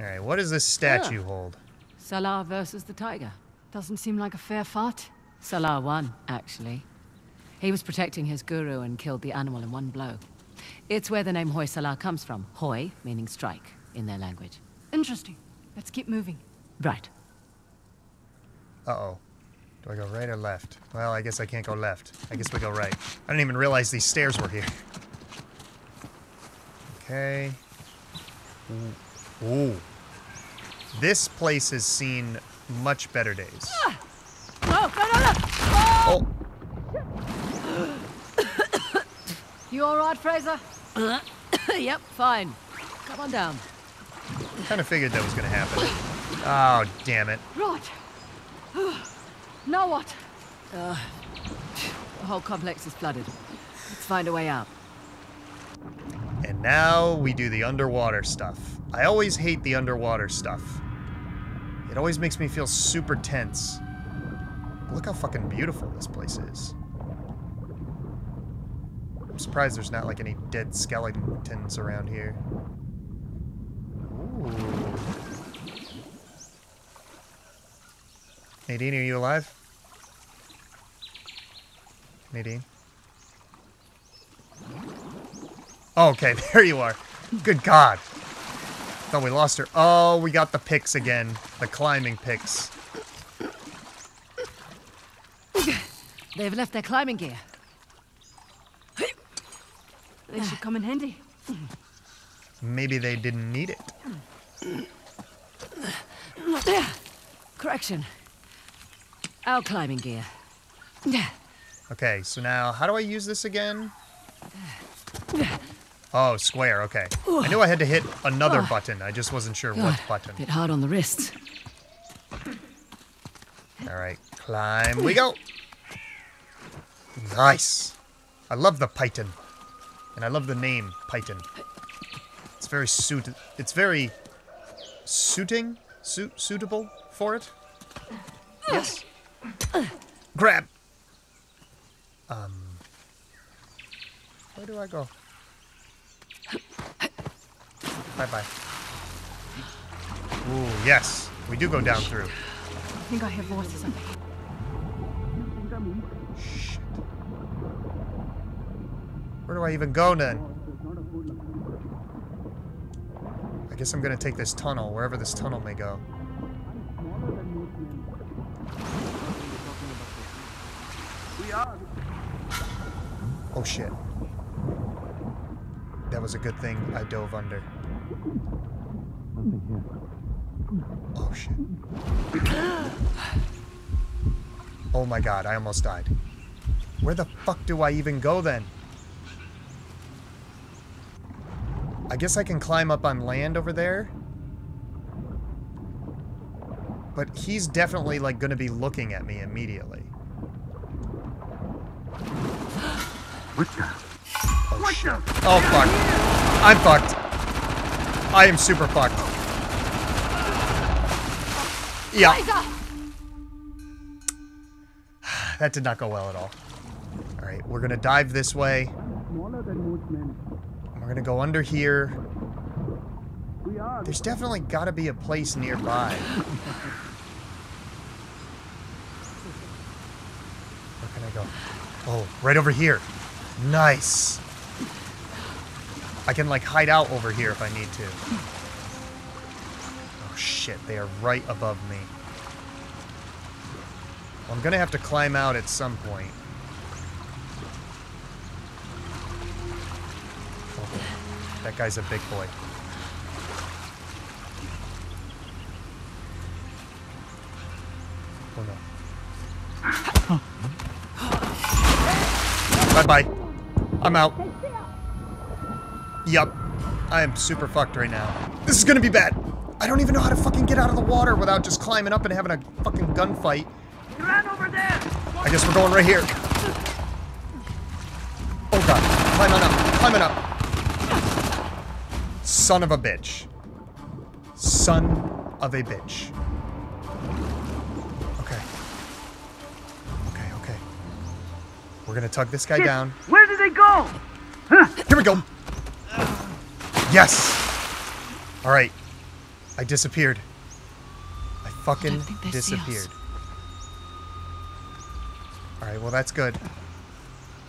Alright, what does this statue hold? Salah versus the tiger. Doesn't seem like a fair fight. Salah won, actually. He was protecting his guru and killed the animal in one blow. It's where the name Hoysala comes from. Hoy, meaning strike, in their language. Interesting. Let's keep moving. Right. Uh-oh. Do I go right or left? Well, I guess I can't go left. I guess we go right. I didn't even realize these stairs were here. Okay. Ooh. Ooh. This place has seen much better days. Ah! No, no, no, no! Oh! You all right, Frazer? Yep, fine. Come on down. Kind of figured that was going to happen. Oh, damn it. Right. Now what? The whole complex is flooded. Let's find a way out. And now we do the underwater stuff. I always hate the underwater stuff. It always makes me feel super tense. But look how fucking beautiful this place is. I'm surprised there's not like any dead skeletons around here. Ooh. Nadine, are you alive? Nadine? Oh, okay, there you are. Good God. Thought we lost her. Oh, we got the picks again. The climbing picks. They've left their climbing gear. They should come in handy. Maybe they didn't need it. Correction. Our climbing gear. Okay, so now how do I use this again? Oh, square, okay. I knew I had to hit another button. I just wasn't sure what button. A bit hard on the wrists. Alright, climb we go. Nice. I love the Python. And I love the name, Python. It's very suitable for it. Yes. Grab. Where do I go? Bye-bye. Ooh, yes. We do go down through. I think I have voices up here. Where do I even go then? I guess I'm gonna take this tunnel, wherever this tunnel may go. Oh shit. That was a good thing I dove under. Oh shit. Oh my God, I almost died. Where the fuck do I even go then? I guess I can climb up on land over there. But he's definitely like gonna be looking at me immediately. What the? Oh, shit. Oh fuck. I'm fucked. I am super fucked. Yeah. That did not go well at all. Alright, we're gonna dive this way. We're gonna go under here. There's definitely gotta be a place nearby. Where can I go? Oh, right over here. Nice. I can like hide out over here if I need to. Oh shit, they are right above me. Well, I'm gonna have to climb out at some point. That guy's a big boy. Oh no. Bye-bye. I'm out. Yup. I am super fucked right now. This is gonna be bad. I don't even know how to fucking get out of the water without just climbing up and having a fucking gunfight. Right over there. I guess we're going right here. Oh God. Climb on up. Climb on up. Son of a bitch. Son of a bitch. Okay. Okay, okay. We're gonna tug this guy down. Where did they go? Huh? Here we go. Yes. All right. I disappeared. I fucking disappeared. Alright, well that's good.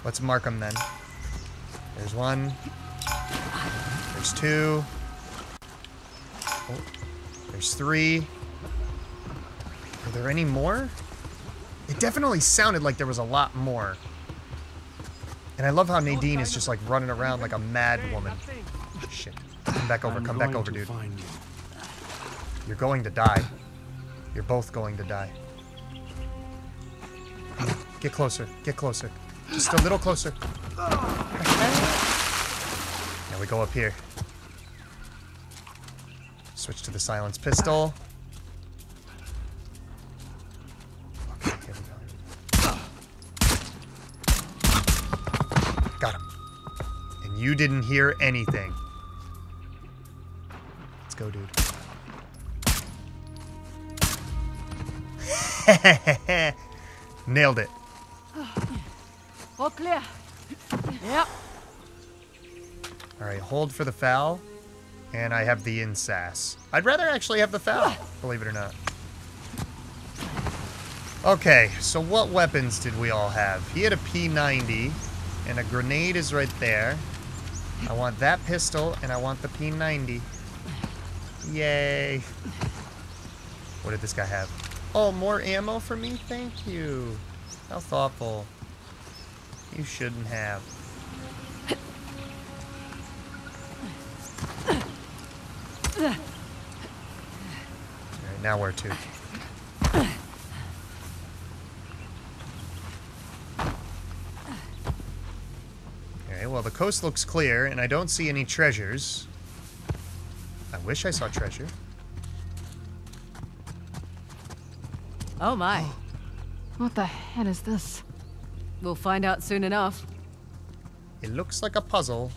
Let's mark them then. There's one. There's two. Oh, there's three. Are there any more? It definitely sounded like there was a lot more. And I love how Nadine is just like running around like a mad woman. Shit. Come back over, dude. You're going to die. You're both going to die. Get closer. Get closer. Just a little closer. Now we go up here. Switch to the silenced pistol. Okay, here we go. Got him. And you didn't hear anything. Let's go, dude. Nailed it. All clear. Yep. All right, hold for the foul, and I have the insass. I'd rather actually have the foul, believe it or not. Okay, so what weapons did we all have? He had a P90, and a grenade is right there. I want that pistol, and I want the P90. Yay. What did this guy have? Oh, more ammo for me? Thank you. How thoughtful. You shouldn't have. Alright, now where to? Okay, well the coast looks clear and I don't see any treasures. I wish I saw treasure. Oh my. What the heck is this? We'll find out soon enough. It looks like a puzzle.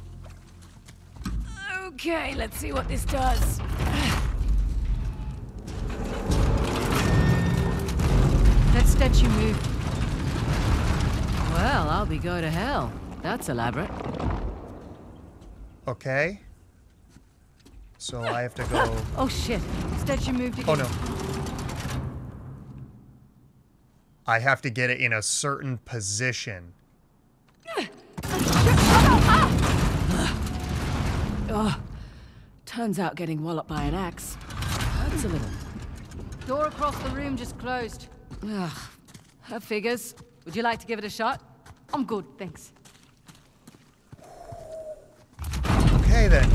Okay, let's see what this does. That statue moved. Well, I'll be going to hell. That's elaborate. Okay. So I have to go... Oh shit, statue moved again. Oh no. I have to get it in a certain position. Oh, turns out getting walloped by an axe hurts a little. Door across the room just closed. Ugh, her figures. Would you like to give it a shot? I'm good, thanks. Okay then.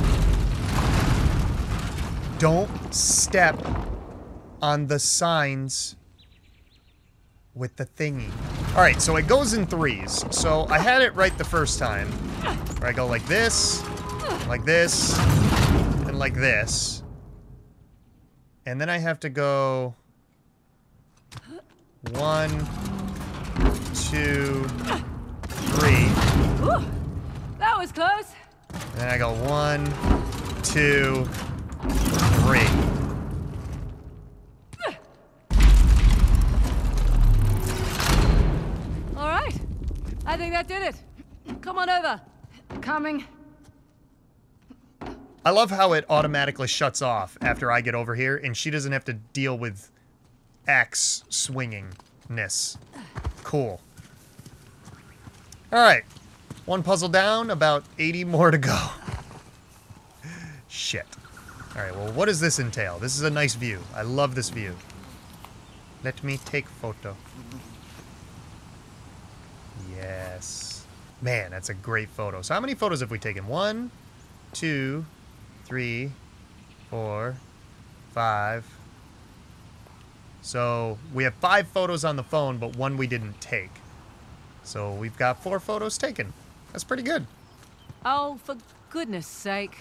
Don't step on the signs with the thingy. All right, so it goes in threes. So I had it right the first time. Where I go like this, and like this. And then I have to go 1, 2, 3. Ooh, that was close. And then I go 1, 2, 3. I think that did it. Come on over. Coming. I love how it automatically shuts off after I get over here, and she doesn't have to deal with axe swingingness. Cool. All right, one puzzle down, about 80 more to go. Shit. All right, well, what does this entail? This is a nice view. I love this view. Let me take photo. Yes. Man, that's a great photo. So how many photos have we taken? 1, 2, 3, 4, 5. So we have 5 photos on the phone, but 1 we didn't take. So we've got 4 photos taken. That's pretty good. Oh, for goodness sake.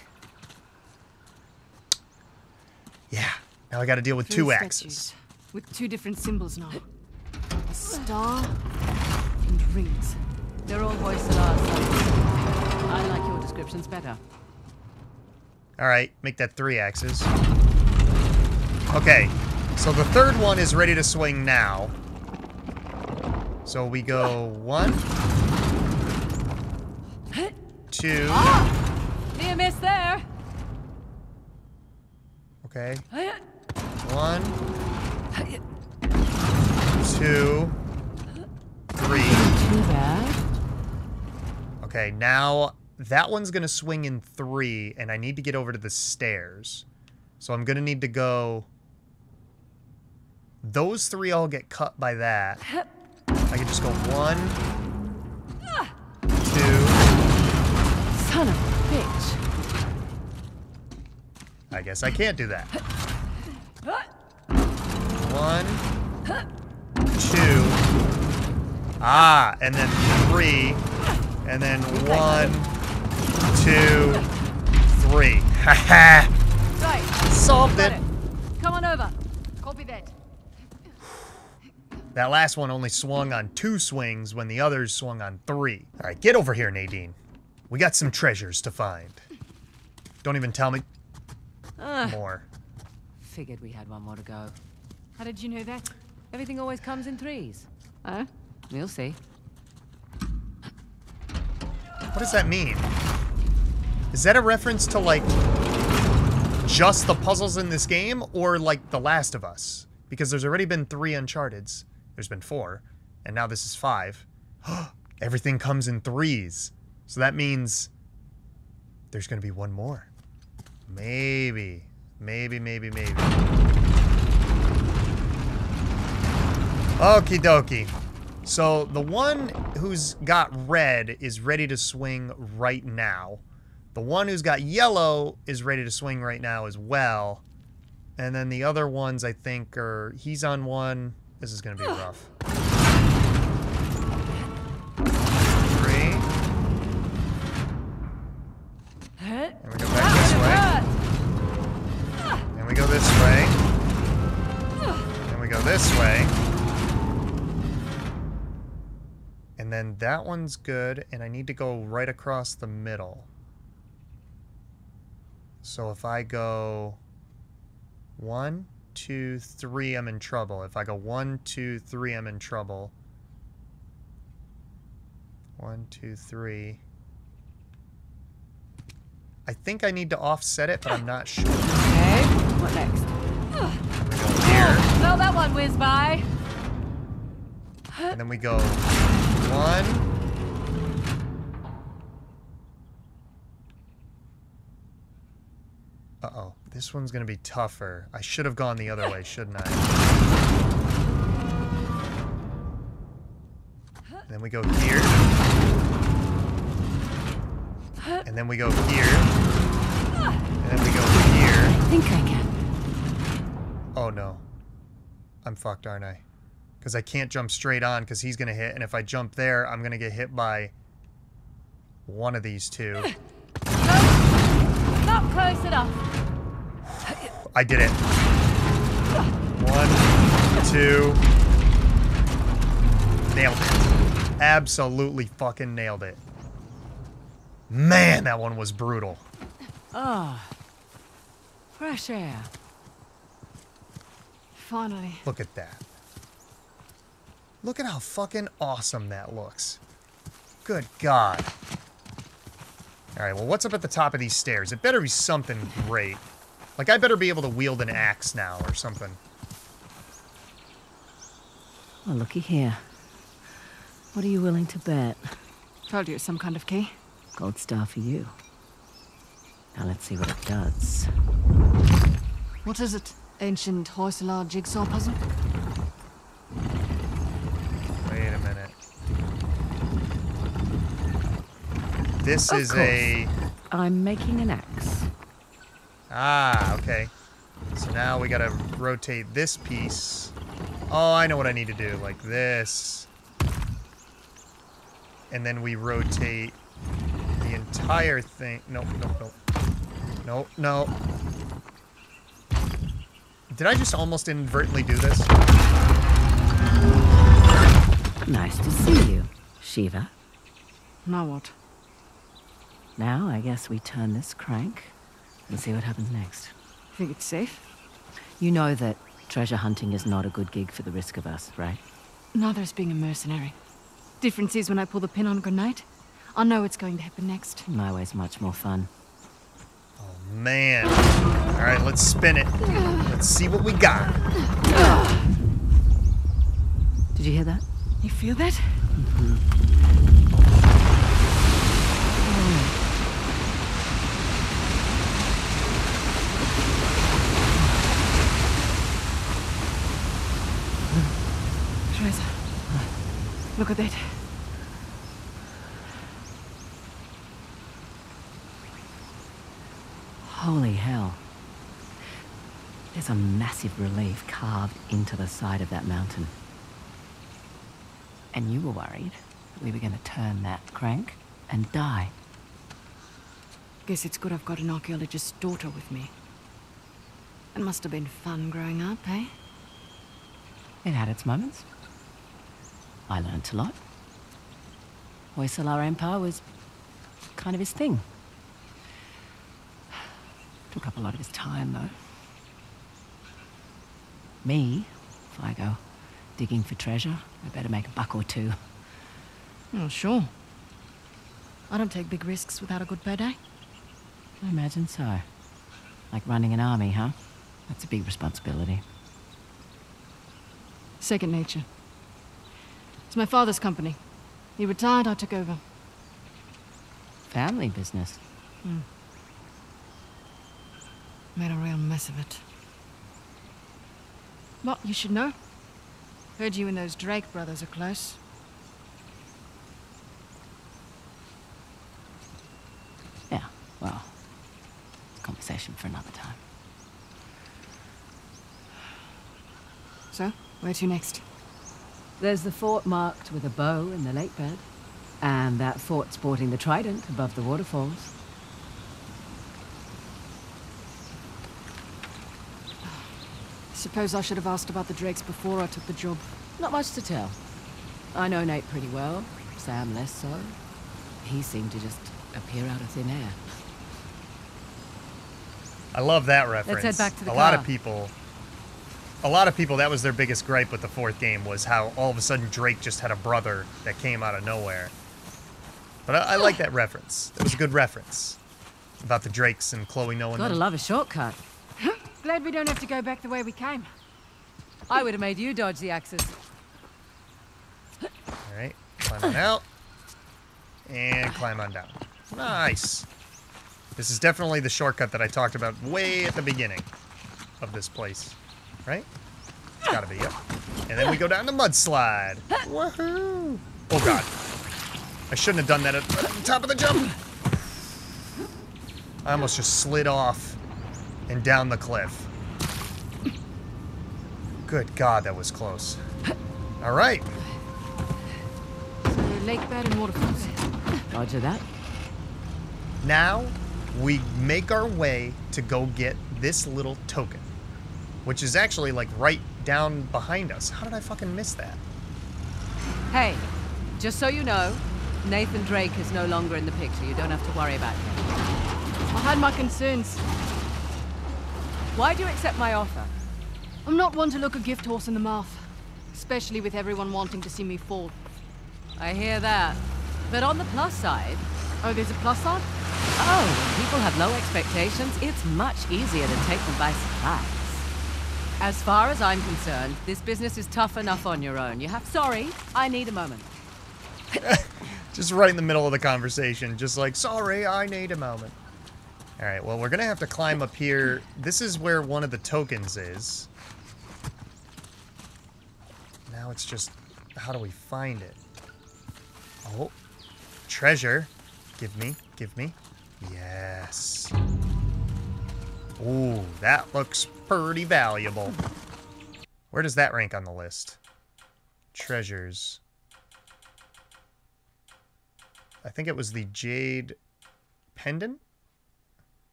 Yeah. Now I got to deal with 2 axes. With 2 different symbols now. A star... rings. They're all Hoysala signs. I like your descriptions better. Alright, make that 3 axes. Okay, so the third one is ready to swing now. So we go 1, 2. Ah! Near miss there. Okay. One. 2. 3. Too bad. Okay, now that one's gonna swing in 3, and I need to get over to the stairs. So I'm gonna need to go... Those 3 all get cut by that. I can just go 1, 2... Son of a bitch. I guess I can't do that. 1, 2... Ah, and then 3... And then 1, 2, 3. Ha ha! Solved it. Come on over. Copy that. That last one only swung on 2 swings when the others swung on 3. All right, get over here, Nadine. We got some treasures to find. Don't even tell me more. Figured we had one more to go. How did you know that? Everything always comes in 3s. Oh, we'll see. What does that mean? Is that a reference to, like, just the puzzles in this game, or, like, The Last of Us? Because there's already been 3 Uncharteds. There's been 4, and now this is 5. Everything comes in 3s. So that means there's gonna be one more. Maybe. Maybe. Okie dokie. So the one who's got red is ready to swing right now. The one who's got yellow is ready to swing right now as well. And then the other ones, I think, are... He's on one. This is going to be rough. 3. And we go back this way. And we go this way. And we go this way. And then that one's good, and I need to go right across the middle. So if I go 1, 2, 3, I'm in trouble. If I go 1, 2, 3, I'm in trouble. 1, 2, 3. I think I need to offset it, but I'm not sure. Okay, what next? We go here. Well, that one whizzed by. And then we go... 1. Uh-oh. This one's gonna be tougher. I should have gone the other way, shouldn't I? And then we go here. And then we go here. And then we go here. I think I can. Oh, no. I'm fucked, aren't I? Because I can't jump straight on because he's going to hit. And if I jump there, I'm going to get hit by one of these two. No, not close enough. I did it. 1, 2. Nailed it. Absolutely fucking nailed it. Man, that one was brutal. Ah, oh, fresh air. Finally. Look at that. Look at how fucking awesome that looks. Good God. Alright, well, what's up at the top of these stairs? It better be something great. Like, I better be able to wield an axe now or something. Well, looky here. What are you willing to bet? Told you it's some kind of key. Gold star for you. Now let's see what it does. What is it? Ancient Hoysala jigsaw puzzle? This is a... I'm making an axe. Ah, okay. So now we gotta rotate this piece. Oh, I know what I need to do. Like this. And then we rotate the entire thing. Nope. Did I just almost inadvertently do this? Nice to see you, Shiva. Now what? Now, I guess we turn this crank and see what happens next. Think it's safe? You know that treasure hunting is not a good gig for the risk of us, right? Neither is being a mercenary. Difference is when I pull the pin on a grenade, I know what's going to happen next. My way's much more fun. Oh, man. Alright, let's spin it. Let's see what we got. Did you hear that? You feel that? Frazer, look at that. Holy hell. There's a massive relief carved into the side of that mountain. And you were worried that we were going to turn that crank and die. Guess it's good I've got an archaeologist's daughter with me. It must have been fun growing up, eh? It had its moments. I learnt a lot. Hoysala Empire was kind of his thing. Took up a lot of his time, though. Me, if I go digging for treasure, I better make a buck or two. Oh, sure. I don't take big risks without a good payday. I imagine so. Like running an army, huh? That's a big responsibility. Second nature. It's my father's company. He retired, I took over. Family business. Mm. Made a real mess of it. Well, you should know. Heard you and those Drake brothers are close. Yeah, well, it's a conversation for another time. So, where to next? There's the fort marked with a bow in the lake bed, and that fort sporting the trident above the waterfalls. Suppose I should have asked about the Drakes before I took the job. Not much to tell. I know Nate pretty well, Sam less so. He seemed to just appear out of thin air. I love that reference. Let's head back to the car. A lot of people, that was their biggest gripe with the fourth game, was how all of a sudden Drake just had a brother that came out of nowhere. But I like that reference. That was a good reference. About the Drakes and Chloe knowing them. Gotta love a shortcut. Glad we don't have to go back the way we came. I would have made you dodge the axes. Alright, climb on out. And climb on down. Nice. This is definitely the shortcut that I talked about way at the beginning of this place. Right? It's gotta be, yep. And then we go down the mudslide. Woohoo! Oh god. I shouldn't have done that at the top of the jump. I almost just slid off. And down the cliff. Good God, that was close. All right. Lake bed and waterfalls. Roger that. Now, we make our way to go get this little token, which is actually like right down behind us. How did I fucking miss that? Hey, just so you know, Nathan Drake is no longer in the picture. You don't have to worry about him. I had my concerns. Why do you accept my offer? I'm not one to look a gift horse in the mouth, especially with everyone wanting to see me fall. I hear that. But on the plus side... Oh, there's a plus side? Oh, when people have low expectations, it's much easier to take them by surprise. As far as I'm concerned, this business is tough enough on your own. You have... Sorry, I need a moment. Just right in the middle of the conversation, just like, sorry, I need a moment. All right, well, we're going to have to climb up here. This is where one of the tokens is. Now it's just, how do we find it? Oh, treasure. Give me. Yes. Ooh, that looks pretty valuable. Where does that rank on the list? Treasures. I think it was the Jade Pendant?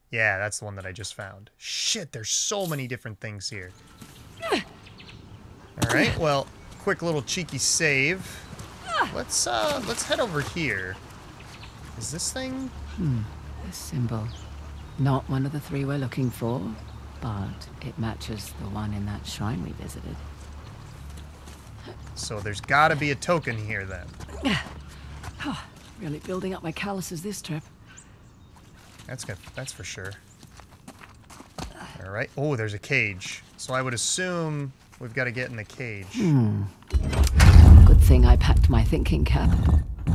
Yeah, that's the one that I just found. Shit, there's so many different things here. All right, well, quick little cheeky save. Let's head over here. Is this thing? This symbol. Not one of the three we're looking for, but it matches the one in that shrine we visited. So there's got to be a token here, then. Oh, really building up my calluses this trip. That's good. That's for sure. All right. Oh, there's a cage. So I would assume we've got to get in the cage. Hmm. Good thing I packed my thinking cap.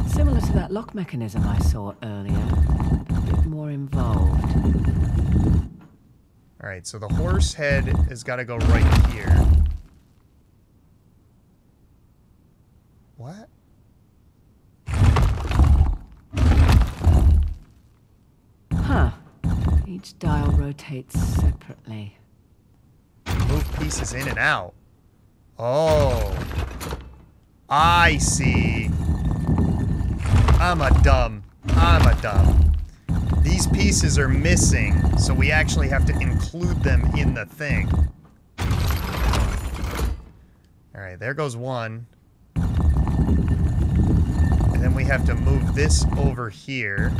Similar to that lock mechanism I saw earlier. A bit more involved. All right. So the horse head has got to go right here. What? Huh. Each dial rotates separately. Move pieces in and out. Oh. I see. I'm a dumb. These pieces are missing, so we actually have to include them in the thing. Alright, there goes one. And then we have to move this over here.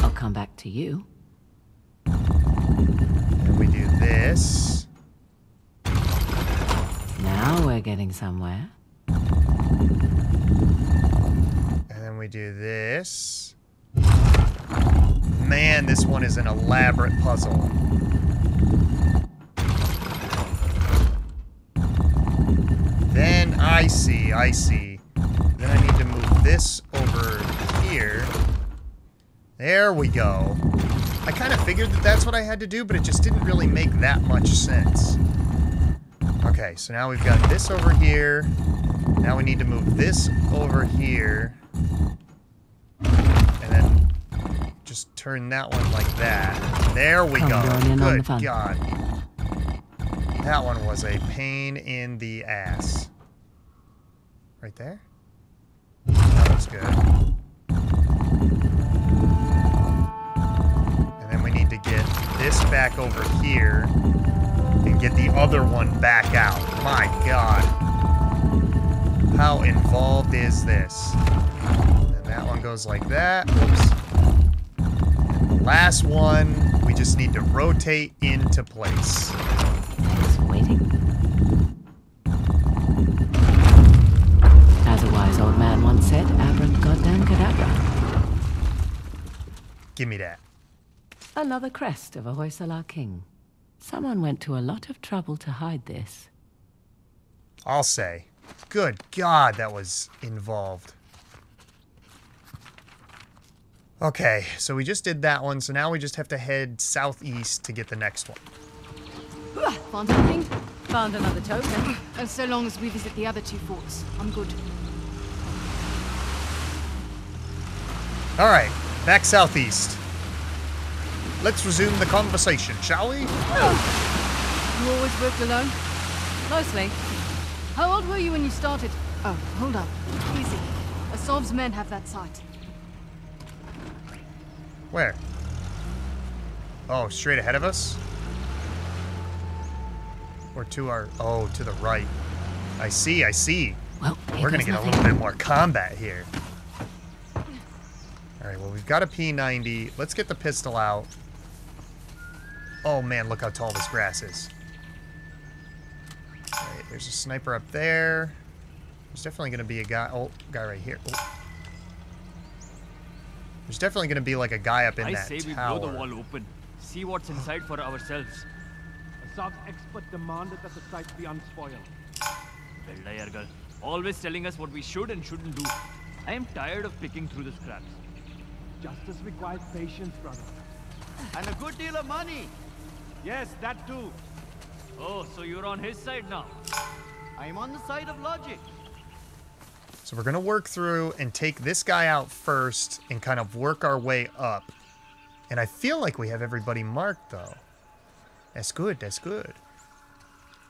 I'll come back to you. And we do this. Now we're getting somewhere. And then we do this. Man, this one is an elaborate puzzle. Then I see. Then I need to move this over here. There we go. I kind of figured that that's what I had to do, but it just didn't really make that much sense. Okay, so now we've got this over here. Now we need to move this over here. And then just turn that one like that. There we go. Good God. That one was a pain in the ass. Right there? That looks good. To get this back over here and get the other one back out. My God. How involved is this? And that one goes like that. Oops. And the last one, we just need to rotate into place. It's waiting. As a wise old man once said, abracadabra. Give me that. Another crest of a Hoysala king. Someone went to a lot of trouble to hide this. I'll say. Good God, that was involved. Okay, so we just did that one, so now we just have to head southeast to get the next one. Found something. Found another token. And so long as we visit the other two forts, I'm good. All right, back southeast. Let's resume the conversation, shall we? Oh. You always worked alone? Mostly. How old were you when you started? Oh, hold up. Easy. Asav's men have that sight. Where? Oh, straight ahead of us? Or to our... Oh, to the right. I see. Well, we're going to get nothing. A little bit more combat here. Alright, well, we've got a P90. Let's get the pistol out. Oh, man, look how tall this grass is. All right, there's a sniper up there. There's definitely going to be a guy. Oh, guy right here. Oh. There's definitely going to be, like, a guy up in that tower. I say we blow the wall open. See what's inside for ourselves. Asav's expert demanded that the site be unspoiled. Bela Yargal, always telling us what we should and shouldn't do. I am tired of picking through the scraps. Justice requires patience, brother. And a good deal of money. Yes, that too. Oh, so you're on his side now. I'm on the side of logic. So we're going to work through and take this guy out first and kind of work our way up. And I feel like we have everybody marked, though. That's good.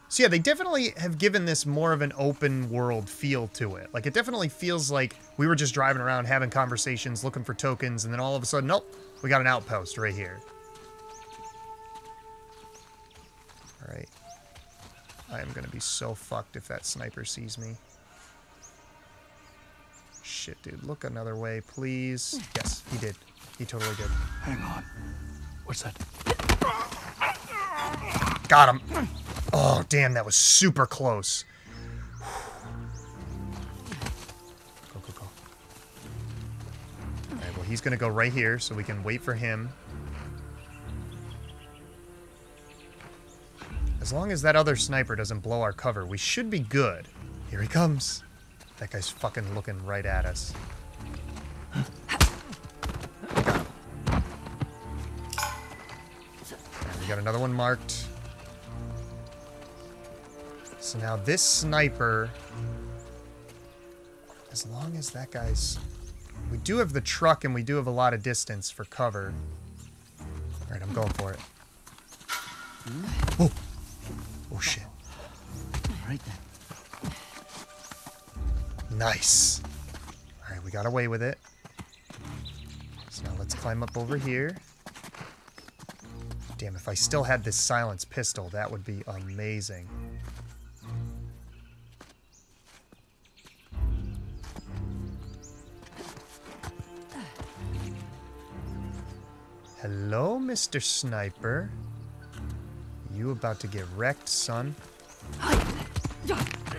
So yeah, they definitely have given this more of an open world feel to it. Like, it definitely feels like we were just driving around, having conversations, looking for tokens, and then all of a sudden, nope, we got an outpost right here. All right. I am going to be so fucked if that sniper sees me. Shit, dude, look another way, please. Yes, he did. He totally did. Hang on. What's that? Got him. Oh, damn, that was super close. Go. All right, well, he's going to go right here, so we can wait for him. As long as that other sniper doesn't blow our cover, we should be good. Here he comes. That guy's fucking looking right at us. We got another one marked. So now this sniper, as long as that guy's... We do have the truck and we do have a lot of distance for cover. Alright, I'm going for it. Oh! Oh shit. Right then. Nice! Alright, we got away with it. So now let's climb up over here. Damn, if I still had this silenced pistol, that would be amazing. Hello, Mr. Sniper. You about to get wrecked, son. Get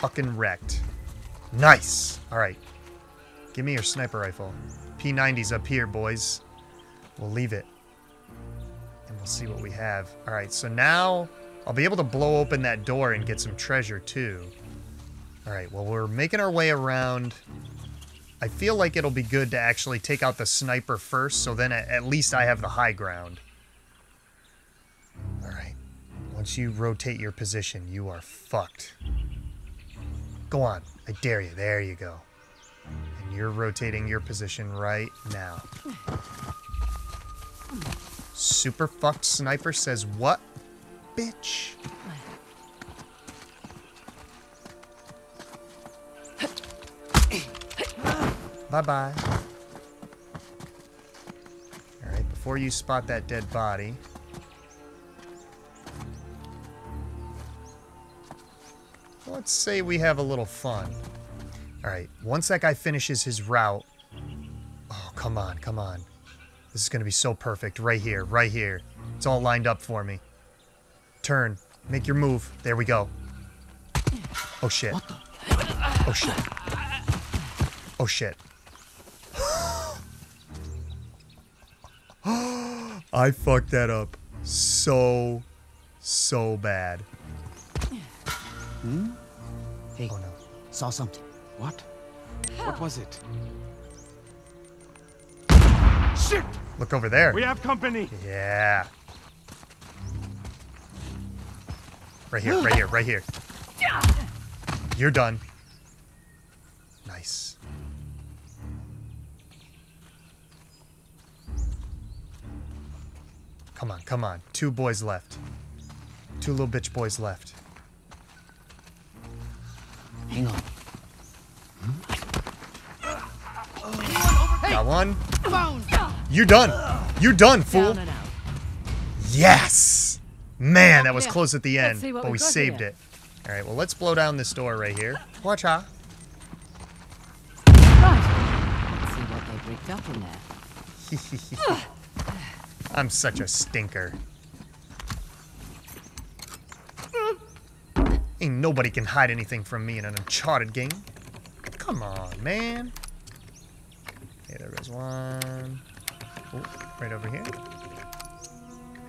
fucking wrecked. Nice! Alright. Give me your sniper rifle. P90's up here, boys. We'll leave it. And we'll see what we have. Alright, so now I'll be able to blow open that door and get some treasure, too. Alright, well, we're making our way around... I feel like it'll be good to actually take out the sniper first, so then at least I have the high ground. Alright. Once you rotate your position, you are fucked. Go on. I dare you. There you go. And you're rotating your position right now. Super fucked sniper says what? Bitch. Bye-bye. Alright, before you spot that dead body... Let's say we have a little fun. Alright, once that guy finishes his route... Oh, come on, come on. This is gonna be so perfect. Right here, right here. It's all lined up for me. Turn. Make your move. There we go. Oh, shit. Oh, shit. Oh, shit. I fucked that up so bad. Hmm? Hey, oh, no. Saw something. What? What was it? Shit! Look over there. We have company. Yeah. Right here, right here, right here. You're done. Nice. Come on, come on. Two boys left. Two little bitch boys left. Hang on. Hmm? Got one. You're done. You're done, fool. Yes! Man, that was close at the end, but we saved it. All right, well, let's blow down this door right here. Watch out. Let's see what they bricked up in there. I'm such a stinker. Ain't nobody can hide anything from me in an Uncharted game. Come on, man. Hey, there goes one. Ooh, right over here.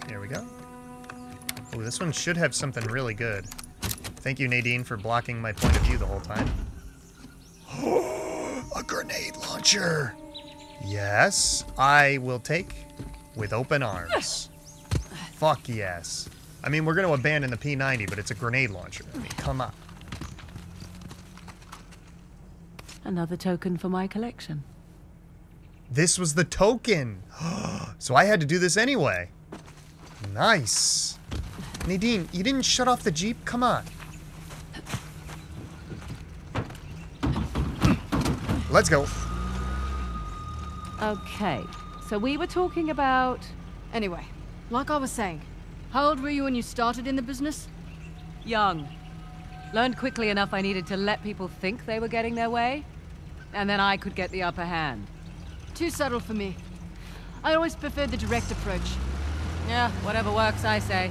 There we go. Oh, this one should have something really good. Thank you, Nadine, for blocking my point of view the whole time. A grenade launcher. Yes, I will take... With open arms. Fuck yes. I mean, we're going to abandon the P90, but it's a grenade launcher. I mean, come on. Another token for my collection. This was the token. So I had to do this anyway. Nice. Nadine, you didn't shut off the Jeep? Come on. Let's go. Okay. So we were talking about... Anyway, like I was saying, how old were you when you started in the business? Young. Learned quickly enough I needed to let people think they were getting their way, and then I could get the upper hand. Too subtle for me. I always preferred the direct approach. Yeah, whatever works, I say.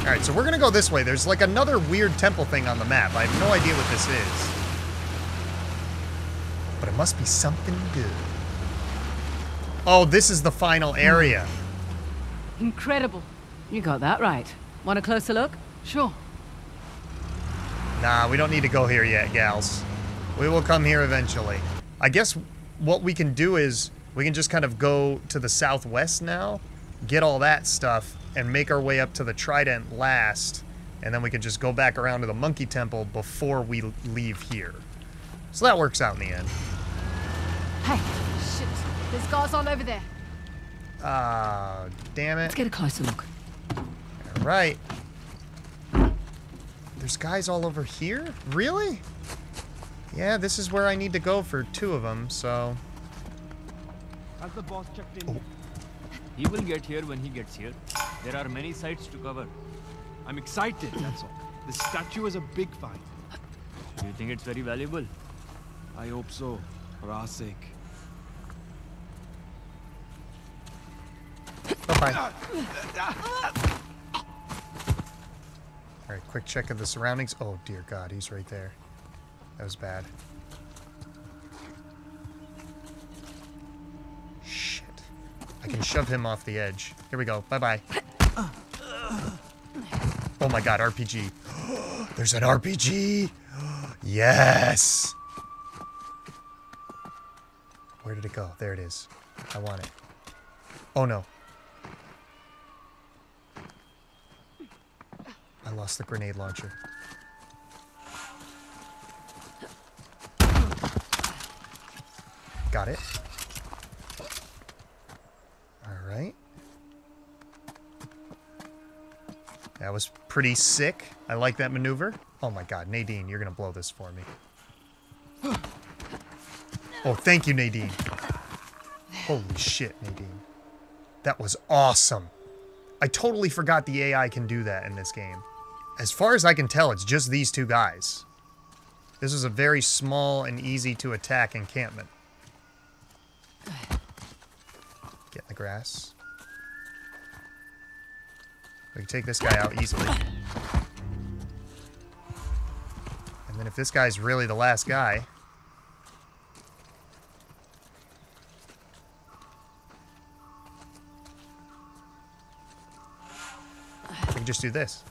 Alright, so we're gonna go this way. There's like another weird temple thing on the map. I have no idea what this is. But it must be something good. Oh, this is the final area. Incredible. You got that right. Want a closer look? Sure. Nah, we don't need to go here yet, gals. We will come here eventually. I guess what we can do is we can just kind of go to the southwest now, get all that stuff, and make our way up to the Trident last, and then we can just go back around to the Monkey Temple before we leave here. So that works out in the end. Hey, shit. There's guys all over there. Ah, damn it. Let's get a closer look. All right. There's guys all over here? Really? Yeah, this is where I need to go for two of them, so... As the boss checked in. Oh. He will get here when he gets here. There are many sites to cover. I'm excited, that's all. The statue is a big find. Do you think it's very valuable? I hope so, for our sake. Bye-bye. Alright, quick check of the surroundings. Oh, dear God, he's right there. That was bad. Shit. I can shove him off the edge. Here we go. Bye-bye. Oh my God, RPG. There's an RPG! Yes! Where did it go? There it is. I want it. Oh no. I lost the grenade launcher. Got it. All right. That was pretty sick. I like that maneuver. Oh my God, Nadine, you're gonna blow this for me. Oh, thank you, Nadine. Holy shit, Nadine. That was awesome. I totally forgot the AI can do that in this game. As far as I can tell, it's just these two guys. This is a very small and easy to attack encampment. Get in the grass. We can take this guy out easily. And then if this guy's really the last guy... we can just do this.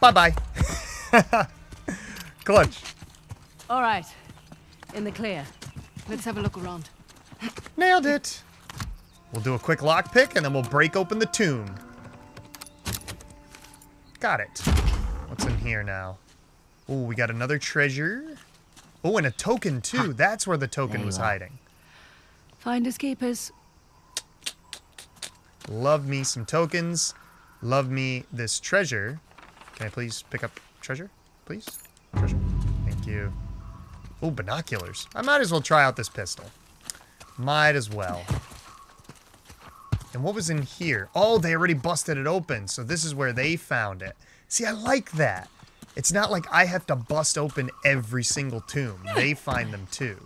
Bye-bye. Clutch. All right. In the clear. Let's have a look around. Nailed it. We'll do a quick lockpick, and then we'll break open the tomb. Got it. What's in here now? Oh, we got another treasure. Oh, and a token, too. That's where the token was hiding. Finders keepers. Love me some tokens. Love me this treasure. Can I please pick up treasure? Please? Treasure. Thank you. Oh, binoculars. I might as well try out this pistol. Might as well. And what was in here? Oh, they already busted it open, so this is where they found it. See, I like that. It's not like I have to bust open every single tomb. They find them too.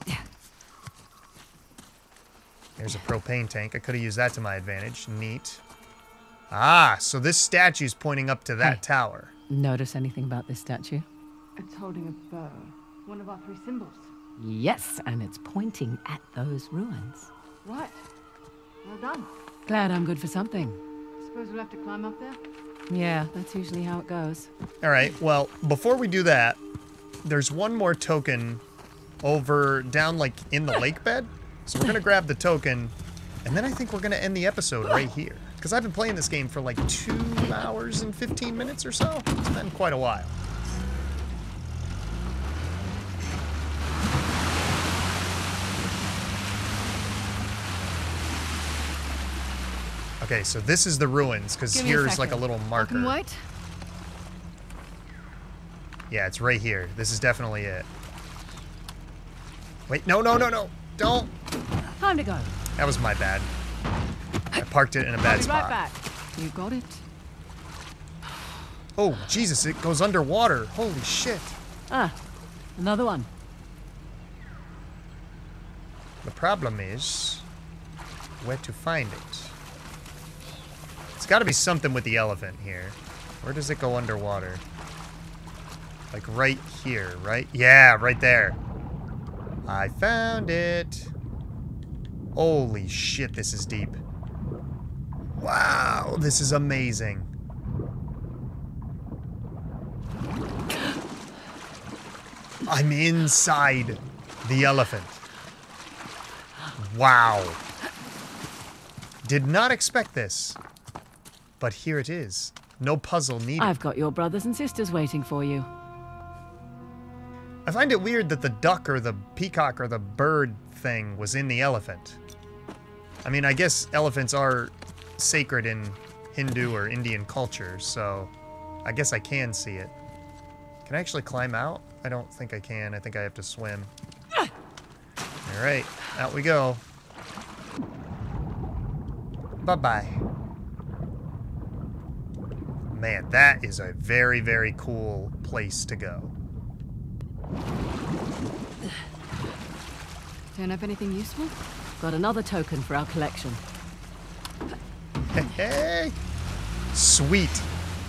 There's a propane tank. I could have used that to my advantage. Neat. Ah, so this statue's pointing up to that tower. Notice anything about this statue? It's holding a bow. One of our three symbols. Yes, and it's pointing at those ruins. Right. Well done. Glad I'm good for something. Suppose we'll have to climb up there? Yeah, that's usually how it goes. All right, well, before we do that, there's one more token over down, like, in the lake bed. So we're going to grab the token, and then I think we're going to end the episode right here. Because I've been playing this game for like 2 hours and 15 minutes or so. It's been quite a while. Okay, so this is the ruins, because here's like a little marker. What? Yeah, it's right here. This is definitely it. Wait, no, no, no, no. Don't. Time to go. That was my bad. I parked it in a bad spot. I'll be right back. You got it. Oh, Jesus, it goes underwater. Holy shit. Ah, another one. The problem is where to find it. It's got to be something with the elephant here. Where does it go underwater? Like right here, right? Yeah, right there. I found it. Holy shit, this is deep. Wow, this is amazing. I'm inside the elephant. Wow. Did not expect this. But here it is. No puzzle needed. I've got your brothers and sisters waiting for you. I find it weird that the duck or the peacock or the bird thing was in the elephant. I mean, I guess elephants are sacred in Hindu or Indian culture, so I guess I can see it. Can I actually climb out? I don't think I can. I think I have to swim. All right, out we go. Bye-bye. Man, that is a very, very cool place to go. Don't have anything useful? Got another token for our collection. Hey! Sweet.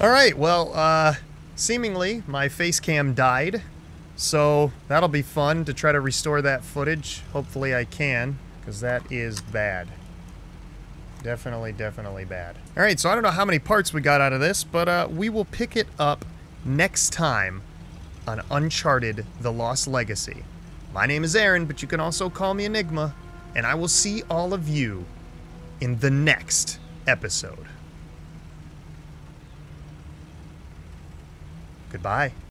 All right, well, seemingly my face cam died, so that'll be fun to try to restore that footage. Hopefully I can, because that is bad. Definitely, definitely bad. All right, so I don't know how many parts we got out of this, but we will pick it up next time on Uncharted: The Lost Legacy. My name is Aaron, but you can also call me Enigma, and I will see all of you in the next episode. Goodbye.